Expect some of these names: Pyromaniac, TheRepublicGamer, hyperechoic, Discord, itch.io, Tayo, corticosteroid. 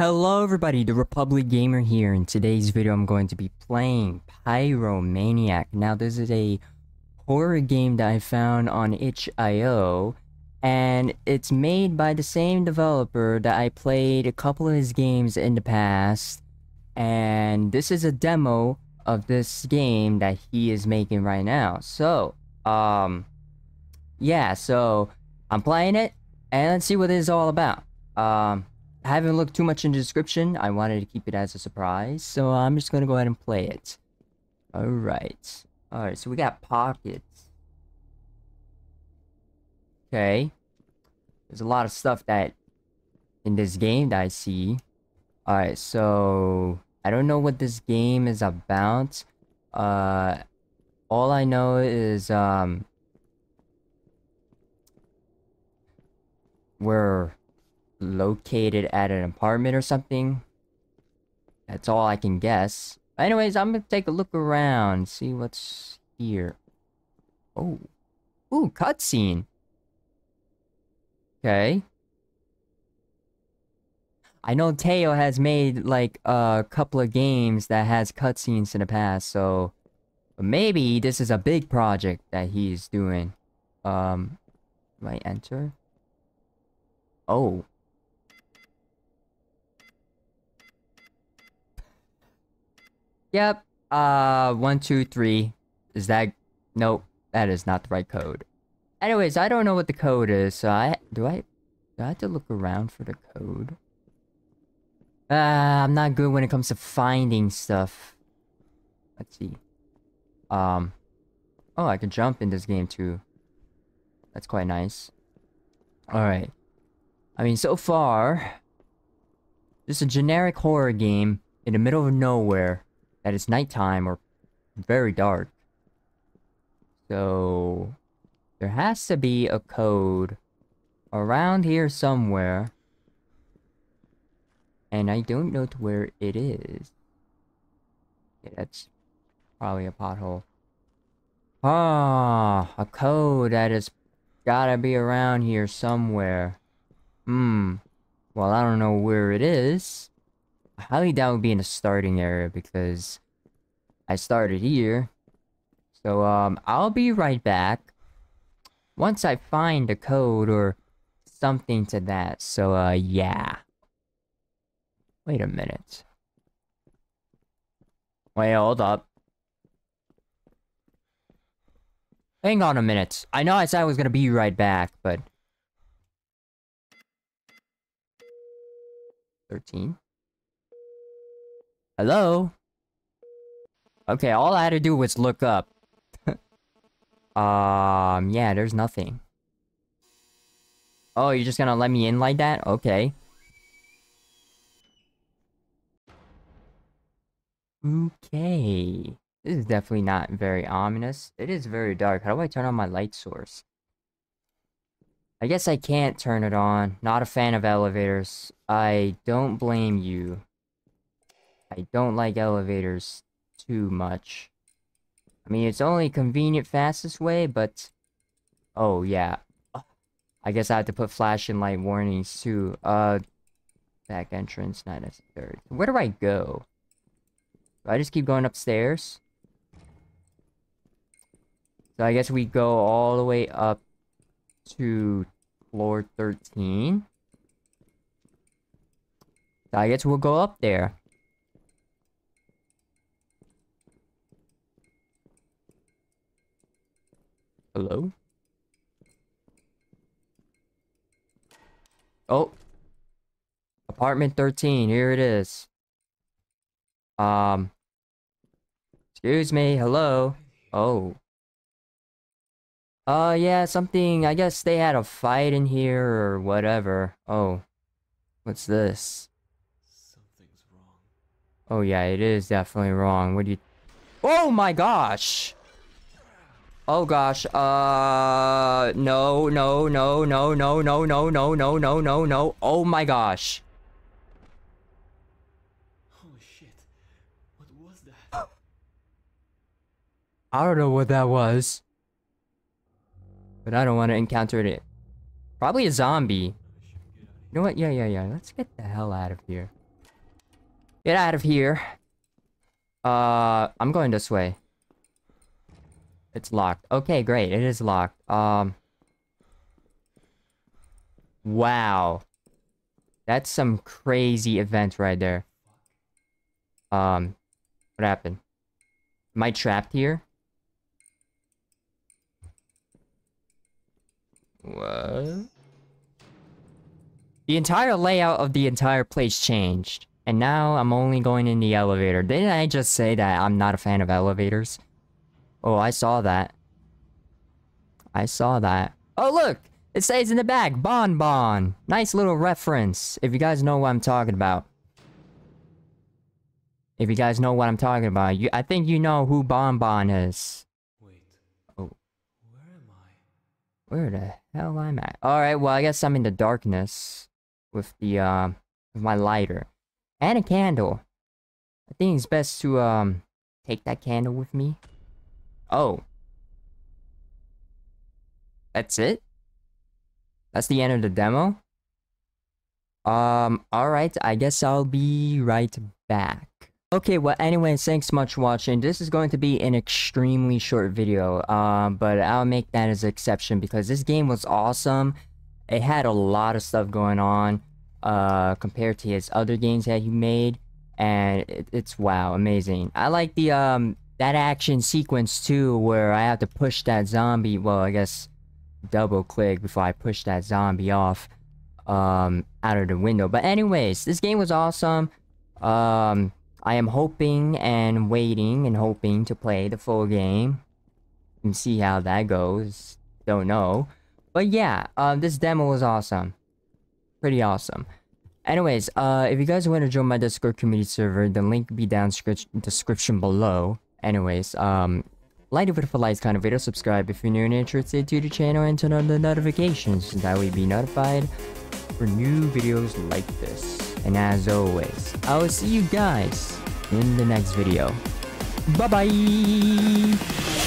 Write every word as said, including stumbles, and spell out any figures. Hello everybody, TheRepublicGamer here. In today's video I'm going to be playing Pyromaniac. Now this is a horror game that I found on itch dot i o, and it's made by the same developer that I played a couple of his games in the past, and this is a demo of this game that he is making right now. So, um, yeah, so I'm playing it and let's see what it is all about. Um... I haven't looked too much in the description. I wanted to keep it as a surprise, so I'm just gonna go ahead and play it. Alright. Alright, so we got pockets. Okay. There's a lot of stuff that in this game that I see. Alright, so I don't know what this game is about. Uh, all I know is, um... we're located at an apartment or something. That's all I can guess. Anyways, I'm gonna take a look around, see what's here. Oh, ooh, cutscene. Okay. I know Tayo has made like a couple of games that has cutscenes in the past, so maybe this is a big project that he's doing. Um, do I enter? Oh. Yep, uh, one, two, three. Is that, nope, that is not the right code. Anyways, I don't know what the code is, so I, do I, do I have to look around for the code? Uh, I'm not good when it comes to finding stuff. Let's see. Um, oh, I can jump in this game too. That's quite nice. Alright. I mean, so far, just a generic horror game in the middle of nowhere. That it's nighttime or very dark. So there has to be a code around here somewhere. And I don't know to where it is. Yeah, that's probably a pothole. Ah, a code that has gotta be around here somewhere. Hmm. Well, I don't know where it is. I highly doubt it would be in the starting area because I started here. So, um, I'll be right back once I find a code or something to that. So, uh, yeah. Wait a minute. Wait, hold up. Hang on a minute. I know I said I was gonna be right back, but... thirteen? Hello? Okay, all I had to do was look up. um, yeah, there's nothing. Oh, you're just gonna let me in like that? Okay. Okay. This is definitely not very ominous. It is very dark. How do I turn on my light source? I guess I can't turn it on. Not a fan of elevators. I don't blame you. I don't like elevators too much. I mean, it's only convenient fastest way, but... oh, yeah. I guess I have to put flash and light warnings too. Uh, back entrance, not necessary. Where do I go? Do I just keep going upstairs? So I guess we go all the way up to floor thirteen. So I guess we'll go up there. Hello? Oh! Apartment thirteen, here it is. Um... Excuse me, hello? Oh. Uh, yeah, something, I guess they had a fight in here or whatever. Oh. What's this? Something's wrong. Oh yeah, it is definitely wrong. What do you... oh my gosh! Oh gosh, uh, no, no, no, no, no, no, no, no, no, no, no, no, oh my gosh. Holy shit, what was that? I don't know what that was. But I don't want to encounter it. Probably a zombie. You know what, yeah, yeah, yeah, let's get the hell out of here. Get out of here. Uh, I'm going this way. It's locked. Okay, great. It is locked. Um. Wow. That's some crazy event right there. Um. What happened? Am I trapped here? What? The entire layout of the entire place changed. And now I'm only going in the elevator. Didn't I just say that I'm not a fan of elevators? Oh, I saw that. I saw that. Oh, look! It says in the back, Bon Bon. Nice little reference, if you guys know what I'm talking about. If you guys know what I'm talking about, you, I think you know who Bon Bon is. Wait. Oh. Where am I? Where the hell am I? Alright, well, I guess I'm in the darkness. With the, um, with my lighter. And a candle. I think it's best to, um, take that candle with me. Oh. That's it? That's the end of the demo? Um, alright, I guess I'll be right back. Okay, well, anyway, thanks much for watching. This is going to be an extremely short video, um, but I'll make that as an exception because this game was awesome. It had a lot of stuff going on. Uh, compared to his other games that he made, and it, it's wow, amazing. I like the um that action sequence too, where I have to push that zombie. Well, I guess double click before I push that zombie off um out of the window. But anyways, this game was awesome. Um, I am hoping and waiting and hoping to play the full game and see how that goes. Don't know, but yeah, um, this demo was awesome. Pretty awesome. Anyways, uh, if you guys want to join my Discord community server, the link will be down in description below. Anyways, um, like it for likes kind of video, subscribe if you're new and interested to the channel, and turn on the notifications so that way you'll be notified for new videos like this. And as always, I will see you guys in the next video. Bye bye!